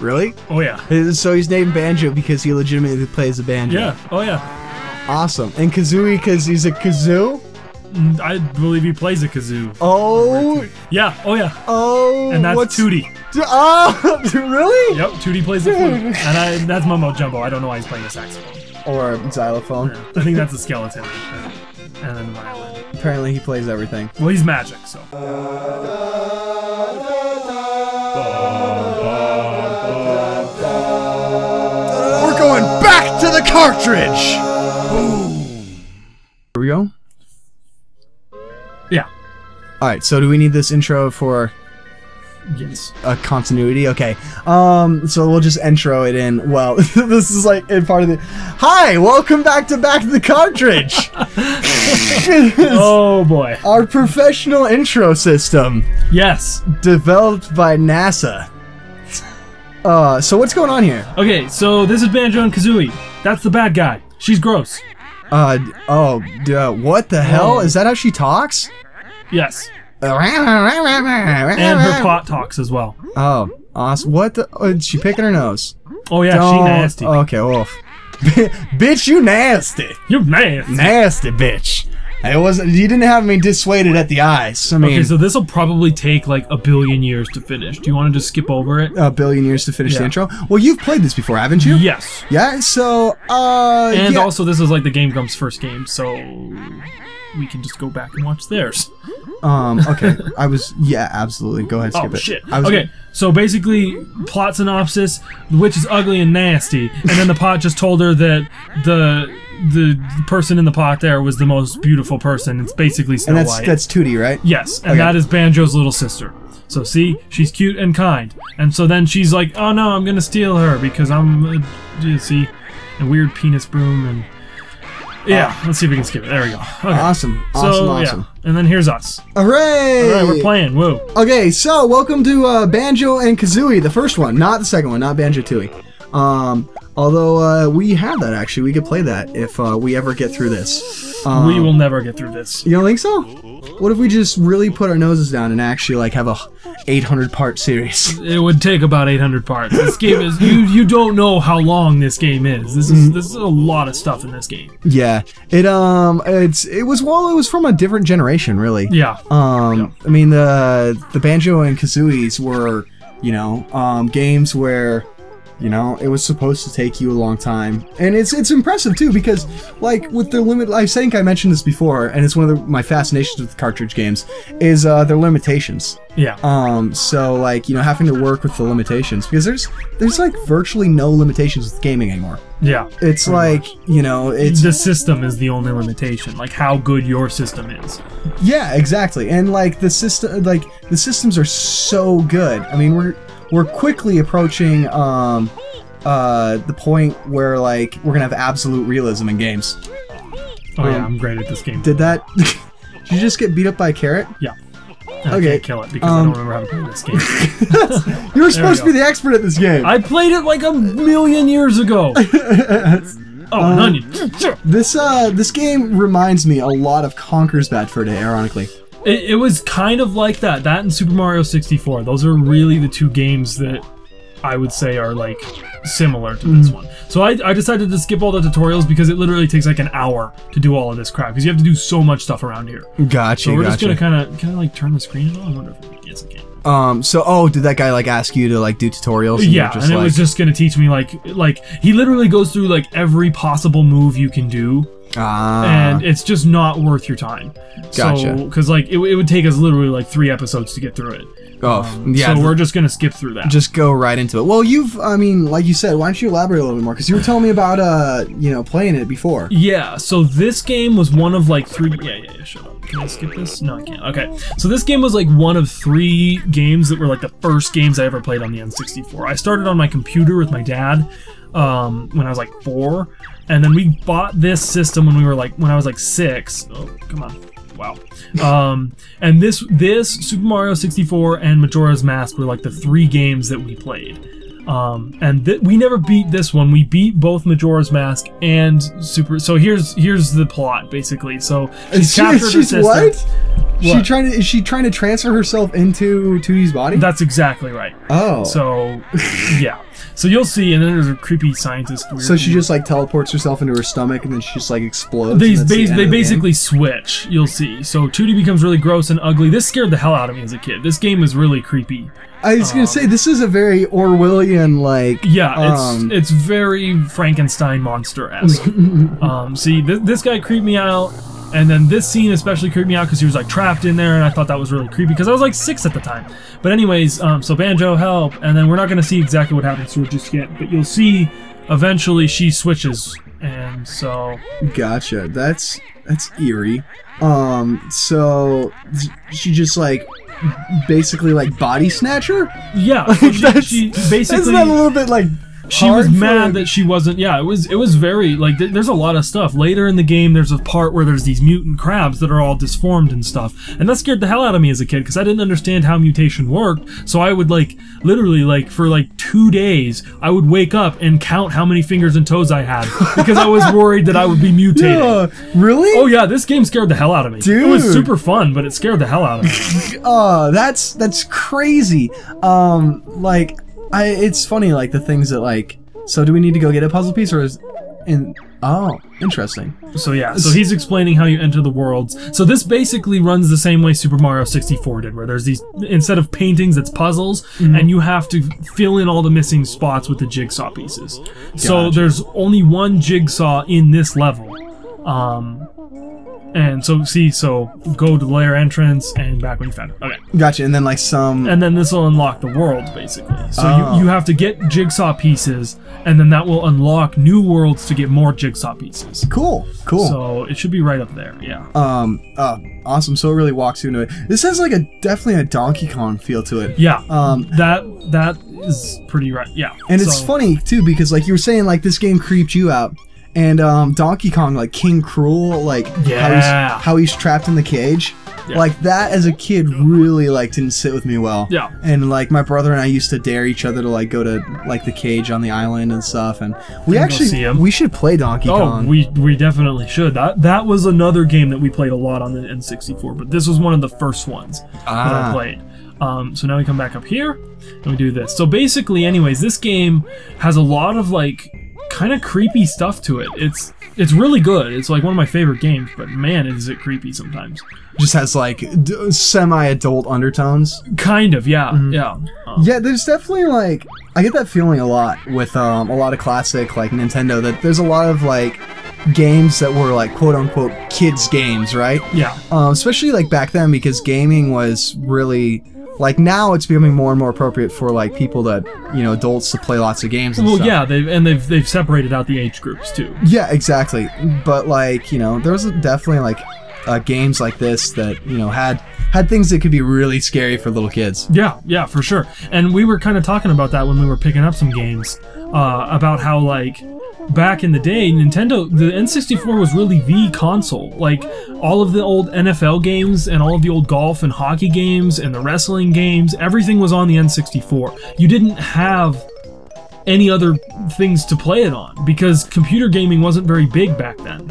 Really? Oh, yeah. So he's named Banjo because he legitimately plays a banjo. Yeah. Oh, yeah. Awesome. And Kazooie because he's a kazoo? I believe he plays a kazoo. Oh. Yeah. Oh, yeah. Oh. And that's Tootie. Oh, really? Yep. Tootie plays the flute. And that's Mumbo Jumbo. I don't know why he's playing a saxophone. Or a xylophone. Yeah, I think that's a skeleton. And then the violin. Apparently he plays everything. Well, he's magic, so. We're going back to the cartridge! Boom! Here we go? Yeah. Alright, so do we need this intro for... Yes. A continuity? Okay. So we'll just intro it in. Well, this is like in part of the... Hi! Welcome back to the cartridge! Oh boy. Our professional intro system. Yes. Developed by NASA. So what's going on here? Okay, so this is Banjo and Kazooie. That's the bad guy. She's gross. What the hell? Is that how she talks? Yes. And her plot talks as well. Oh, awesome. What the? Oh, is she picking her nose? Oh, yeah, she nasty. Okay, wolf. Bitch, you nasty. You nasty. Nasty, bitch. It wasn't. You didn't have me dissuaded at the eyes. I mean, okay, so this will probably take like 1 billion years to finish. Do you want to just skip over it? 1 billion years to finish the intro? Well, you've played this before, haven't you? Yes. Yeah, so, and also, this is like the Game Grumps' first game, so we can just go back and watch theirs. Okay. Yeah, absolutely. Go ahead, skip it. Oh, shit. Okay, so basically, plot synopsis, the witch is ugly and nasty, and then the pot just told her that the person in the pot there was the most beautiful person. It's basically Snow White. That's Tootie, right? Yes, and that is Banjo's little sister. So see, she's cute and kind. And so then she's like, oh no, I'm gonna steal her because I'm, see, a weird penis broom and... Yeah, let's see if we can skip it. There we go. Okay. Awesome. Awesome. Yeah. And then here's us. Hooray! Alright, we're playing. Woo. Okay, so welcome to Banjo and Kazooie, the first one, not the second one, not Banjo-Tooie. Although we have that actually, we could play that if we ever get through this. We will never get through this. You don't think so? What if we just really put our noses down and actually like have a 800-part series? It would take about 800 parts. This game is you don't know how long this game is. This is a lot of stuff in this game. Yeah, it was from a different generation really. Yeah. I mean the Banjo and Kazooies were games where. You know, it was supposed to take you a long time, and it's impressive too because, like, with their limit, I think I mentioned this before, and it's one of my fascinations with cartridge games is their limitations. Yeah. So like, having to work with the limitations because there's like virtually no limitations with gaming anymore. Yeah. It's like it's the system is the only limitation, like how good your system is. Yeah, exactly, and like the systems are so good. I mean we're quickly approaching the point where like we're gonna have absolute realism in games. Oh yeah, I'm great at this game. Did that? Did you just get beat up by a carrot? Yeah. And okay. I can't kill it because I don't remember how to play this game. You're supposed to be the expert at this game. I played it like 1 million years ago. An onion. This game reminds me a lot of Conker's Bad Fur Day, ironically. It was kind of like that. That and Super Mario 64. Those are really the two games that I would say are like similar to this one. So I decided to skip all the tutorials because it literally takes like an hour to do all of this crap because you have to do so much stuff around here. Gotcha. So we're just gonna kind of like turn the screen on. I wonder if it gets okay. So did that guy like ask you to like do tutorials? And yeah, it was just gonna teach me like he literally goes through like every possible move you can do. And it's just not worth your time. Gotcha. Because so, like it would take us literally like 3 episodes to get through it. Yeah. So we're just gonna skip through that. Just go right into it. Well, I mean, like you said, why don't you elaborate a little bit more? Because you were telling me about playing it before. Yeah. So this game was one of like 3. Yeah. Shut up. Can I skip this? No, I can't. Okay. So this game was like one of 3 games that were like the first games I ever played on the N64. I started on my computer with my dad when I was like 4. And then we bought this system when I was like 6. Oh, come on. Wow. And this Super Mario 64 and Majora's Mask were like the 3 games that we played. And we never beat this one. We beat both Majora's Mask and Super. So here's the plot basically. So she's captured her sister. What? Is she trying to transfer herself into Tootie's body? That's exactly right. Oh. So yeah. So you'll see, and then there's a creepy scientist. Weird. So she just like teleports herself into her stomach, and then she just like explodes. They basically switch. You'll see. So 2D becomes really gross and ugly. This scared the hell out of me as a kid. This game is really creepy. I was gonna say this is a very Orwellian like. Yeah, it's very Frankenstein monster-esque. See, this guy creeped me out. And then this scene especially creeped me out because he was like trapped in there, and I thought that was really creepy because I was like 6 at the time. But anyways, so Banjo, help, and then we're not going to see exactly what happens to her just yet, but you'll see eventually she switches, and so... Gotcha. That's eerie. So she just like... basically like body snatcher? Yeah. So she basically... Isn't that a little bit like... She was mad that she wasn't. Yeah, it was very like. There's a lot of stuff later in the game. There's a part where there's these mutant crabs that are all disformed and stuff, and that scared the hell out of me as a kid because I didn't understand how mutation worked. So I would like literally like for like 2 days I would wake up and count how many fingers and toes I had because I was worried that I would be mutated. Yeah, really? Oh yeah, this game scared the hell out of me. Dude, it was super fun, but it scared the hell out of me. Oh, that's crazy. Like. It's funny, like, the things that, like... So do we need to go get a puzzle piece, or is... Oh, interesting. So, yeah. So he's explaining how you enter the worlds. So this basically runs the same way Super Mario 64 did, where there's these... Instead of paintings, it's puzzles, and you have to fill in all the missing spots with the jigsaw pieces. Gotcha. So there's only one jigsaw in this level. And so, see, so go to the lair entrance and back when you found it. Okay. Gotcha. And then, like, some. And then this will unlock the world, basically. So you have to get jigsaw pieces, and then that will unlock new worlds to get more jigsaw pieces. Cool. Cool. So it should be right up there. Yeah. Awesome. So it really walks you into it. This has like definitely a Donkey Kong feel to it. Yeah. That is pretty right. Yeah. And so, it's funny too because like you were saying, like this game creeped you out. And Donkey Kong, like King Krool, like how he's trapped in the cage, like that as a kid really like didn't sit with me well. Yeah. And like my brother and I used to dare each other to like go to like the cage on the island and stuff. And we should play Donkey Kong. Oh, we definitely should. That was another game that we played a lot on the N64, but this was one of the first ones that I played. So now we come back up here and we do this. So basically, anyways, this game has a lot of like. Kind of creepy stuff to it. It's really good. It's like one of my favorite games, but man, is it creepy sometimes. Just has like semi-adult undertones. Kind of, yeah, yeah. There's definitely like I get that feeling a lot with a lot of classic like Nintendo that there's a lot of like games that were like quote unquote kids games, right? Yeah. Especially like back then because gaming was really. Like, now it's becoming more and more appropriate for, like, people that, you know, adults to play lots of games and stuff. Well, yeah, they've separated out the age groups, too. Yeah, exactly. But, like, you know, there was definitely, like, games like this that, you know, had things that could be really scary for little kids. Yeah, yeah, for sure. And we were kind of talking about that when we were picking up some games, about how, like... Back in the day, Nintendo, the N64 was really the console. Like, all of the old NFL games and all of the old golf and hockey games and the wrestling games, everything was on the N64. You didn't have any other things to play it on because computer gaming wasn't very big back then.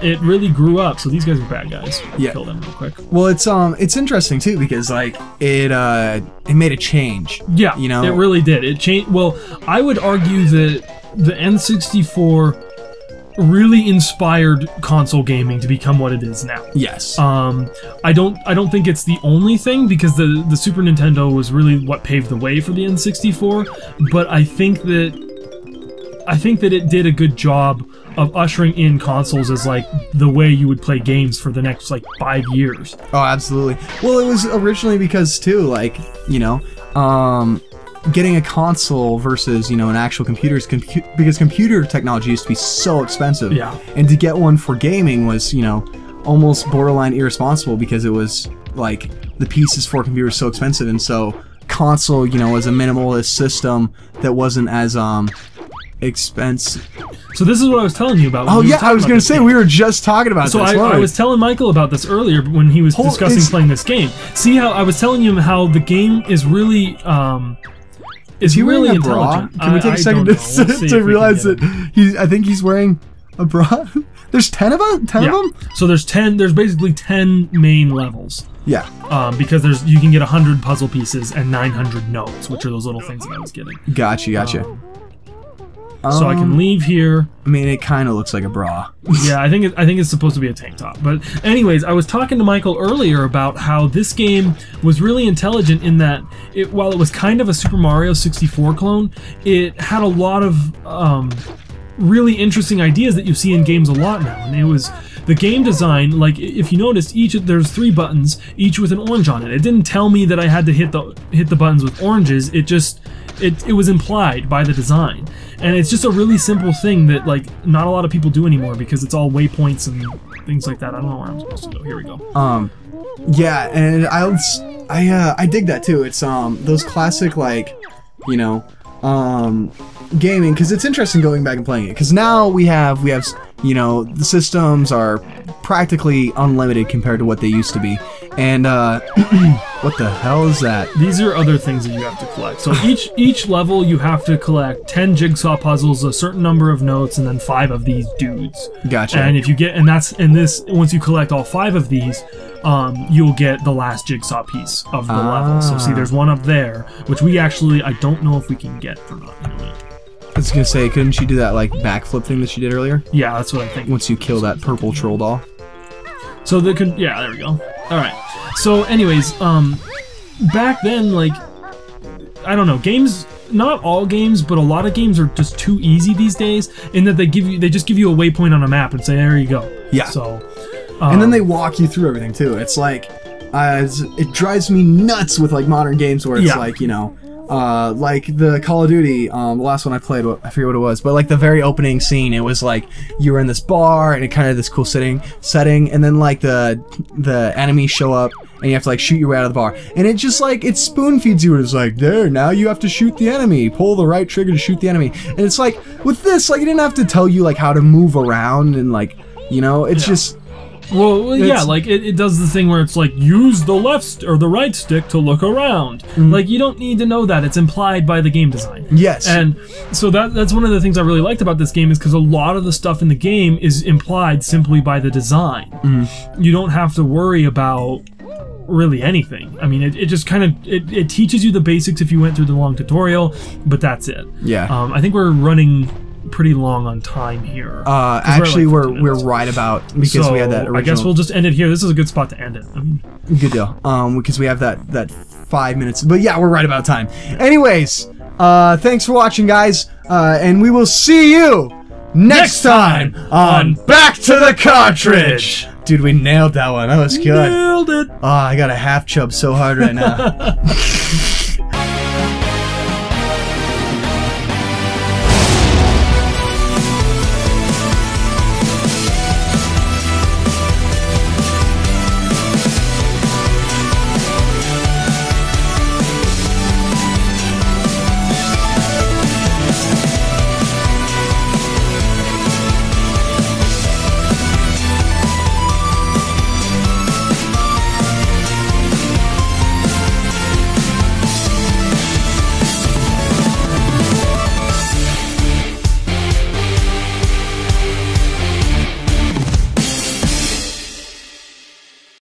It really grew up. So these guys are bad guys. Yeah. Kill them real quick. Well, it's interesting too because like it made a change. Yeah. You know, it really did. It changed. Well, I would argue that. The N64 really inspired console gaming to become what it is now. Yes. I don't think it's the only thing because the Super Nintendo was really what paved the way for the N64, but I think that it did a good job of ushering in consoles as like the way you would play games for the next like 5 years. Oh, absolutely. Well, it was originally because too like, you know, getting a console versus, you know, an actual computer is because computer technology used to be so expensive. Yeah. And to get one for gaming was, you know, almost borderline irresponsible because it was like the pieces for computers so expensive. And so console, you know, was a minimalist system that wasn't as expensive. So this is what I was telling you about. Oh yeah, I was going to say we were just talking about this. So I was telling Michael about this earlier when he was discussing playing this game. See how I was telling him how the game is really is he really intelligent? Bra? Can we take a second to realize that I think he's wearing a bra? There's 10 of them? So there's basically 10 main levels. Yeah. Because you can get 100 puzzle pieces and 900 notes, which are those little things that I was getting. Gotcha. So I can leave here. I mean, it kind of looks like a bra. Yeah, I think it's supposed to be a tank top. But anyways, I was talking to Michael earlier about how this game was really intelligent in that while it was kind of a Super Mario 64 clone, it had a lot of really interesting ideas that you see in games a lot now. And it was the game design, like if you noticed, there's 3 buttons, each with an orange on it. It didn't tell me that I had to hit the buttons with oranges. It just it was implied by the design. And it's just a really simple thing that, like, not a lot of people do anymore because it's all waypoints and things like that. I don't know where I'm supposed to go. Here we go. Yeah, and I dig that too. It's those classic, like, you know, gaming, because it's interesting going back and playing it, because now we have, you know, the systems are practically unlimited compared to what they used to be. And what the hell is that? These are other things that you have to collect. So each level you have to collect 10 jigsaw puzzles, a certain number of notes, and then 5 of these dudes. Gotcha. And if you get once you collect all 5 of these, you'll get the last jigsaw piece of the level. So see, there's one up there, which we actually I don't know if we can get or not. I was gonna say, couldn't she do that like backflip thing that she did earlier? Yeah, that's what I think. Once you kill that purple troll doll. So they could, yeah, there we go. Alright, so anyways, back then, like, I don't know, games, not all games, but a lot of games are just too easy these days, in that they just give you a waypoint on a map and say, there you go. Yeah. So, and then they walk you through everything, too. It's like, it drives me nuts with, like, modern games where it's like, you know, like the Call of Duty, the last one I played, I forget what it was, but like the very opening scene, it was like you were in this bar and it kind of this cool setting, and then like the enemies show up and you have to like shoot your way out of the bar, and it just like it spoon feeds you and it's like, there, now you have to shoot the enemy, pull the right trigger to shoot the enemy, and it's like with this, like it didn't have to tell you like how to move around and like, you know, it's just. Well, yeah, like, it does the thing where it's like, use the right stick to look around. Mm-hmm. Like, you don't need to know that. It's implied by the game design. Yes. And so that's one of the things I really liked about this game is because a lot of the stuff in the game is implied simply by the design. Mm-hmm. You don't have to worry about really anything. I mean, it just kind of, it teaches you the basics if you went through the long tutorial, but that's it. Yeah. I think we're running pretty long on time here. Actually, we're right about, because so we had that original. I guess we'll just end it here. This is a good spot to end it. I mean, good deal. Because we have that 5 minutes. But yeah, we're right about time. Anyways, thanks for watching, guys, and we will see you next time on Back to the Cartridge. Dude, we nailed that one. That was good. Nailed it. Oh, I got a half chub so hard right now.